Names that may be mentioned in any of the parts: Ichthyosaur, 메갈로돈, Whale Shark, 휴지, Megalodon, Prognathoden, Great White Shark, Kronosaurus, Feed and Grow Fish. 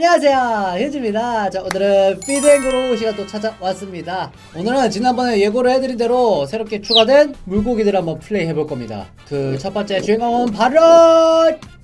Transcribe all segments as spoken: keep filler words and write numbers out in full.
안녕하세요, 휴지입니다. 자, 오늘은 Feed and Grow Fish가 또 찾아왔습니다. 오늘은 지난번에 예고를 해드린 대로 새롭게 추가된 물고기들을 한번 플레이 해볼 겁니다. 그 첫 번째 주인공은 바로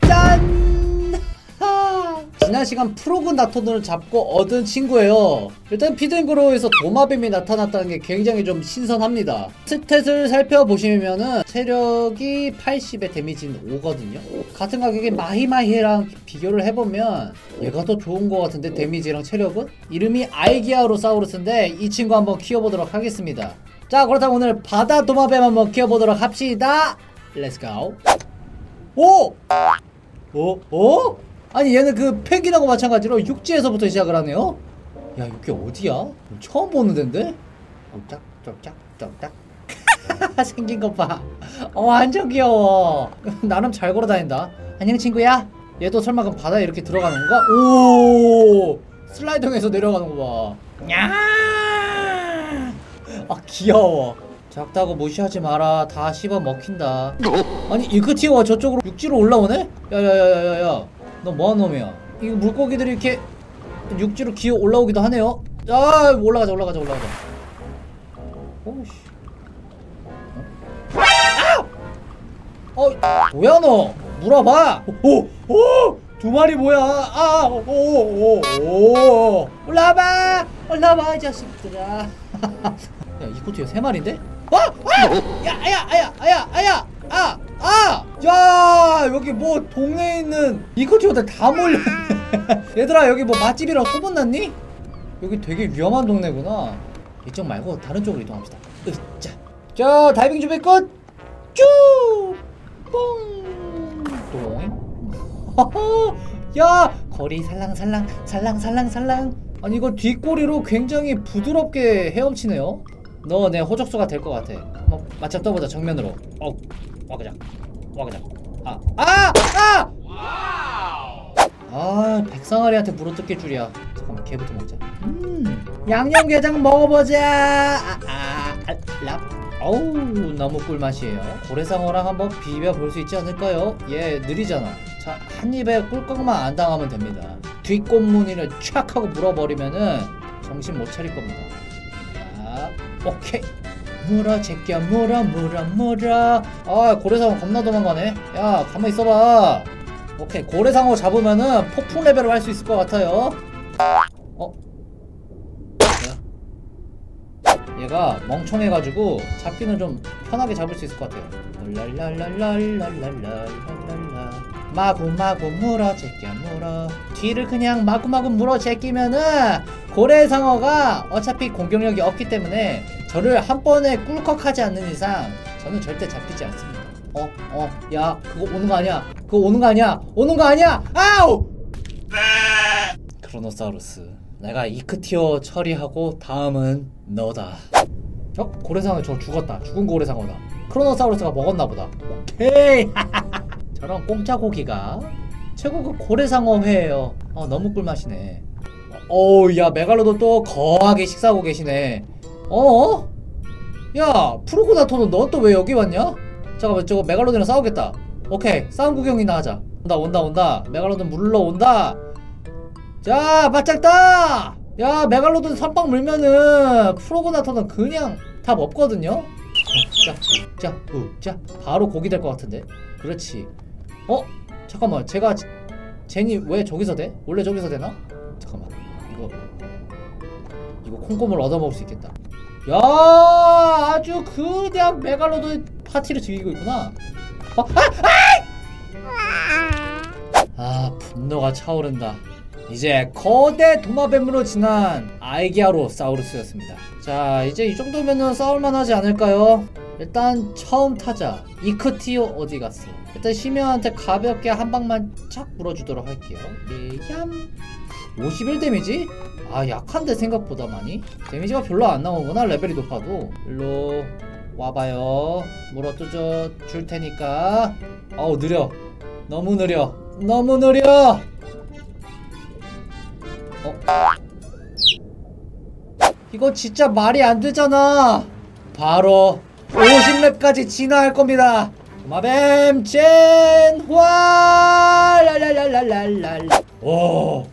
짠! 하! 지난 시간 프로그나토돈을 잡고 얻은 친구예요. 일단 Feed and Grow에서 도마뱀이 나타났다는 게 굉장히 좀 신선합니다. 스탯을 살펴보시면은 체력이 팔십에 데미지는 오거든요. 같은 가격인 마히마히랑 비교를 해보면 얘가 더 좋은 것 같은데, 데미지랑 체력은? 이름이 아이기아로사우루스인데 이 친구 한번 키워보도록 하겠습니다. 자, 그렇다면 오늘 바다 도마뱀 한번 키워보도록 합시다. 렛츠고. 오! 오? 오? 아니, 얘는 그 펭귄하고 마찬가지로 육지에서부터 시작을 하네요? 야, 여기 어디야? 처음 보는 덴데? 쩍쩍 쩍쩍 쩍쩍. 생긴 것 봐. 어, 완전 귀여워. 나름 잘 걸어다닌다. 안녕, 친구야. 얘도 설마 그럼 바다에 이렇게 들어가는 건가? 오, 슬라이딩해서 내려가는 거 봐. 야, 아, 귀여워. 작다고 무시하지 마라. 다 씹어 먹힌다. 아니, 이크티와 저쪽으로 육지로 올라오네? 야야야야야, 너 뭐한 놈이야? 이 물고기들이 이렇게 육지로 기어 올라오기도 하네요. 아, 올라가자 올라가자 올라가자. 오씨. 어, 뭐야 너? 물어봐. 오, 오, 두 마리 뭐야? 아, 오, 오, 오, 올라와봐, 올라와, 이 자식들아. 야, 이코트야 세 마리인데? 와, 아! 야, 아야, 아야, 아야, 아야, 아, 아, 야, 여기 뭐 동네에 있는 이코트들 다 몰려. 얘들아, 여기 뭐 맛집이랑 소문났니? 여기 되게 위험한 동네구나. 이쪽 말고 다른 쪽으로 이동합시다. 으자. 자, 다이빙 준비 끝. 쭉. 뽕! 야! 거리 살랑살랑 살랑살랑살랑. 아니, 이거 뒷꼬리로 굉장히 부드럽게 헤엄치네요. 너 내 호적수가 될 것 같아. 한번 맞짱 떠보자, 정면으로. 어, 와그작 와그작. 아! 아! 아! 아, 백상아리한테 물어뜯길 줄이야. 잠깐만, 걔부터 먹자. 음, 양념게장 먹어보자. 아, 아, 아, 랍. 어우, 너무 꿀맛이에요. 고래상어랑 한번 비벼볼 수 있지 않을까요? 얘 느리잖아. 자, 한 입에 꿀꺽만 안 당하면 됩니다. 뒷꽃무늬를 촥 하고 물어버리면은 정신 못 차릴 겁니다. 자, 오케이. 물어 제끼야, 물어 물어 물어. 아, 고래상어 겁나 도망가네. 야, 가만히 있어봐. 오케이, 고래상어 잡으면은 폭풍 레벨을 할 수 있을 것 같아요. 어? 얘가 멍청해가지고 잡기는 좀 편하게 잡을 수 있을 것 같아요. 마구마구 물어 제끼야 물어. 뒤를 그냥 마구마구 물어 제끼면은 고래상어가 어차피 공격력이 없기 때문에 저를 한 번에 꿀꺽하지 않는 이상 저는 절대 잡히지 않습니다. 어? 어? 야, 그거 오는 거 아니야? 그거 오는 거 아니야? 오는 거 아니야? 아우! 크로노사우루스, 내가 이크티어 처리하고 다음은 너다. 어? 고래상어 저 죽었다. 죽은 고래상어다. 크로노사우루스가 먹었나보다. 오케이. 저런 공짜 고기가 최고급 고래상어 회예요. 어, 너무 꿀맛이네. 어우, 야, 메갈로도 또 거하게 식사하고 계시네. 어? 야, 프로그나토돈, 넌 또 왜 여기 왔냐? 잠깐만, 저거 메갈로드랑 싸우겠다. 오케이, 싸움 구경이나 하자. 온다 온다 온다. 메갈로돈 물러온다. 자, 맞짱 따! 야, 메갈로돈 선빵 물면은 프로그나토돈 그냥 답 없거든요? 자, 자, 자, 바로 고기 될 것 같은데? 그렇지. 어? 잠깐만, 제가 쟤니 왜 저기서 돼? 원래 저기서 되나? 잠깐만, 이거 이거 콩고물 얻어먹을 수 있겠다. 야, 아주 그냥 메갈로돈 파티를 즐기고 있구나. 어? 아! 아! 아, 분노가 차오른다. 이제 거대 도마뱀으로 지난 아이기아로사우루스였습니다. 자, 이제 이 정도면은 싸울만하지 않을까요? 일단 처음 타자 이크티오 어디 갔어? 일단 시면한테 가볍게 한 방만 착 물어주도록 할게요. 예얌. 오십일 데미지? 아, 약한데 생각보다 많이? 데미지가 별로 안 나오구나, 레벨이 높아도. 일로 와봐요. 물어뜯어 줄 테니까. 아우, 느려. 너무 느려. 너무 느려. 어? 이거 진짜 말이 안 되잖아. 바로 오십 렙까지 진화할 겁니다. 도마뱀 진화. 랄랄랄랄랄랄. 오,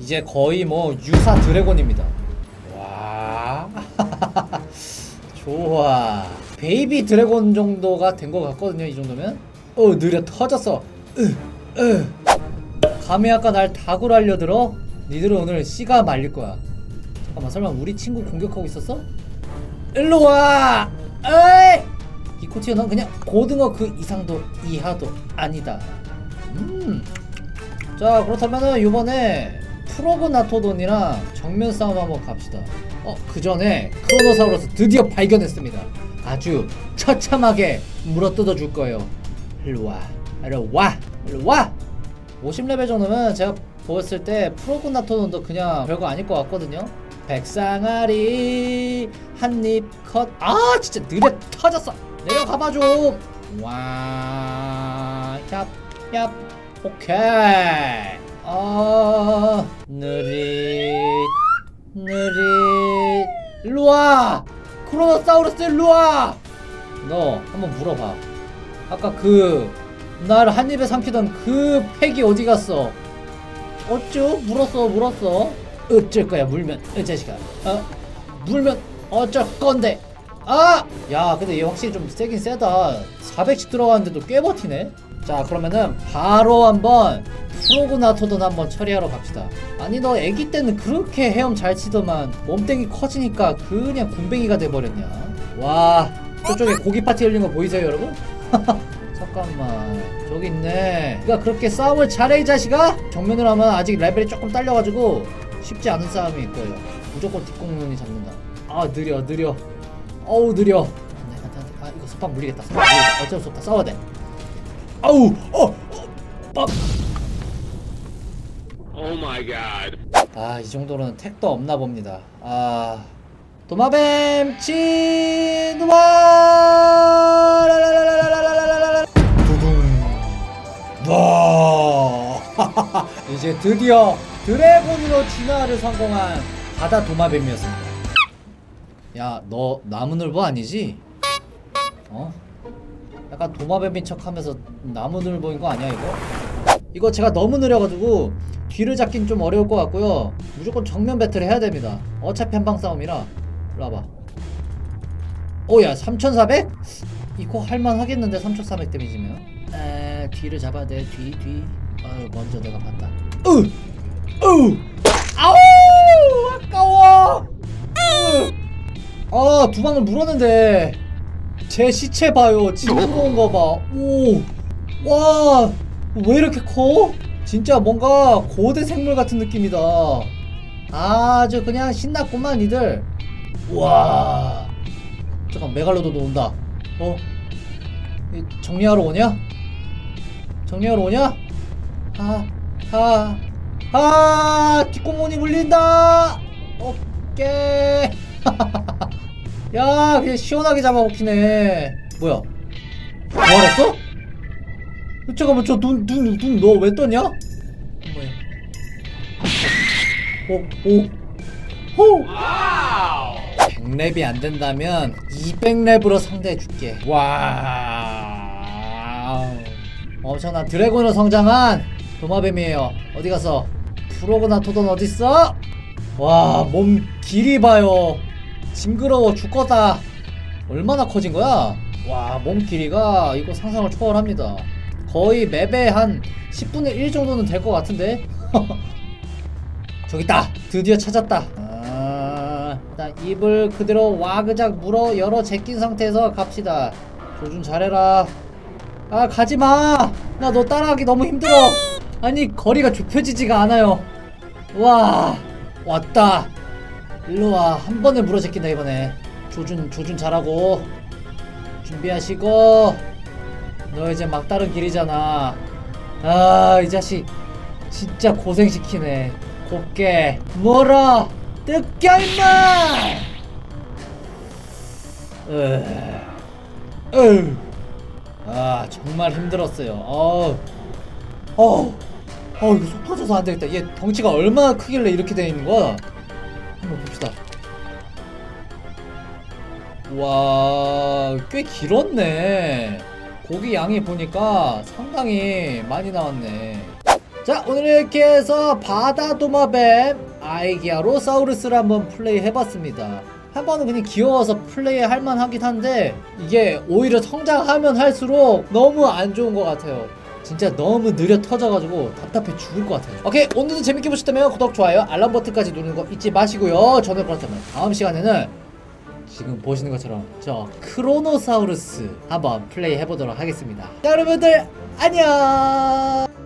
이제 거의 뭐 유사 드래곤입니다. 와 좋아. 베이비 드래곤 정도가 된 것 같거든요. 이 정도면. 어 느려 터졌어. 으, 으. 감히 아까 날 닭으로 알려들어? 니들은 오늘 씨가 말릴 거야. 잠깐만, 설마 우리 친구 공격하고 있었어? 일로 와! 에이! 이코티어 넌 그냥 고등어 그 이상도 이하도 아니다. 음. 자, 그렇다면은 요번에 프로그나토돈이랑 정면 싸움 한번 갑시다. 어, 그 전에 크로노사우루스 드디어 발견했습니다. 아주 처참하게 물어뜯어 줄 거예요. 일로 와. 일로 와. 일로 와. 오십 레벨 정도면 제가 보았을 때 프로그나토돈도 그냥 별거 아닐 것 같거든요. 백상아리 한입 컷. 아 진짜 느려 터졌어. 내려가봐 좀. 와 얍 얍. 오케이. 어 느릿 느릿. 일로와 크로노사우루스. 일로와. 너 한번 물어봐. 아까 그 날 한입에 삼키던 그 팩이 어디갔어? 어쭈? 물었어 물었어. 어쩔거야 물면. 이 자식아. 어? 물면 어쩔건데. 아! 야 근데 얘 확실히 좀 세긴 세다. 사백씩 들어가는데도 꽤 버티네. 자 그러면은 바로 한번 프로그나토돈 한번 처리하러 갑시다. 아니 너 애기때는 그렇게 헤엄 잘 치더만 몸땡이 커지니까 그냥 군뱅이가 돼버렸냐. 와 저쪽에 고기파티 열린거 보이세요 여러분? 잠깐만 저기 있네. 네가 그렇게 싸움을 잘해 이 자식아? 정면으로 하면 아직 레벨이 조금 딸려가지고 쉽지 않은 싸움이 있고요. 무조건 뒷공룡이 잡는다. 아 느려 느려. 어우 느려. 아 이거 석방 물리겠다. 석방 물리겠다. 어쩔 수 없다. 싸워야 돼. 아우 어! 어! 빡! 오 마이 갓. 아 이 정도로는 택도 없나 봅니다. 아 도마뱀 치누아 라라라라라라라라라. 두둥. 와 이제 드디어 드래곤으로 진화를 성공한 바다 도마뱀이었습니다. 야, 너 나무늘보 아니지? 어? 약간 도마뱀인 척하면서 나무늘보인 거 아니야 이거? 이거 제가 너무 느려가지고 뒤를 잡긴 좀 어려울 것 같고요. 무조건 정면 배틀을 해야 됩니다. 어차피 한방 싸움이라. 이리 와봐. 오야 삼천사백? 이거 할만하겠는데 삼천사백 데미지면? 에 뒤를 잡아야 돼. 뒤 뒤. 아유 먼저 내가 봤다. 으! 으! 아우! 아까워! 으! 아, 두 방을 물었는데. 제 시체 봐요. 진짜 무거운 거 봐. 오! 와! 왜 이렇게 커? 진짜 뭔가 고대 생물 같은 느낌이다. 아주 그냥 신났구만, 니들. 와! 잠깐, 메갈로돈도 온다. 어? 정리하러 오냐? 정리하러 오냐? 아, 아. 아, 뒷공문이 물린다. 오케이. 야, 그냥 시원하게 잡아먹히네. 뭐야? 뭐랬어? 잠깐만, 저 눈, 눈, 눈, 너 왜 떴냐? 뭐야? 오, 오, 호! 백 렙이 안 된다면 이백 렙으로 상대해줄게. 와, 엄청난 드래곤으로 성장한 도마뱀이에요. 어디 가서? 프로그나토돈 어딨어? 와, 몸 길이 봐요. 징그러워 죽겠다. 얼마나 커진 거야? 와, 몸 길이가 이거 상상을 초월합니다. 거의 맵에 한 십분의 일 정도는 될 것 같은데? 저기 있다! 드디어 찾았다. 아, 일단 입을 그대로 와그작 물어 열어 제낀 상태에서 갑시다. 조준 잘해라. 아, 가지마! 나 너 따라하기 너무 힘들어. 아니, 거리가 좁혀지지가 않아요. 와, 왔다. 일로와. 한 번에 물어제낀다 이번에. 조준 조준 잘하고 준비하시고. 너 이제 막다른 길이잖아. 아 이 자식 진짜 고생시키네. 곱게 물어 뜯겨 임마. 으으. 아 정말 힘들었어요. 어우 어우 어우 이거 속 터져서 안되겠다. 얘 덩치가 얼마나 크길래 이렇게 돼있는거야. 한번 봅시다. 와, 꽤 길었네. 고기 양이 보니까 상당히 많이 나왔네. 자, 오늘 이렇게 해서 바다도마뱀 아이기아로사우루스를 한번 플레이 해봤습니다. 한 번은 그냥 귀여워서 플레이 할만 하긴 한데 이게 오히려 성장하면 할수록 너무 안 좋은 것 같아요. 진짜 너무 느려 터져가지고 답답해 죽을 것 같아요. 오케이, 오늘도 재밌게 보셨다면 구독, 좋아요, 알람 버튼까지 누르는 거 잊지 마시고요. 저는 그렇다면 다음 시간에는 지금 보시는 것처럼 저 크로노사우루스 한번 플레이 해보도록 하겠습니다. 자, 여러분들 안녕.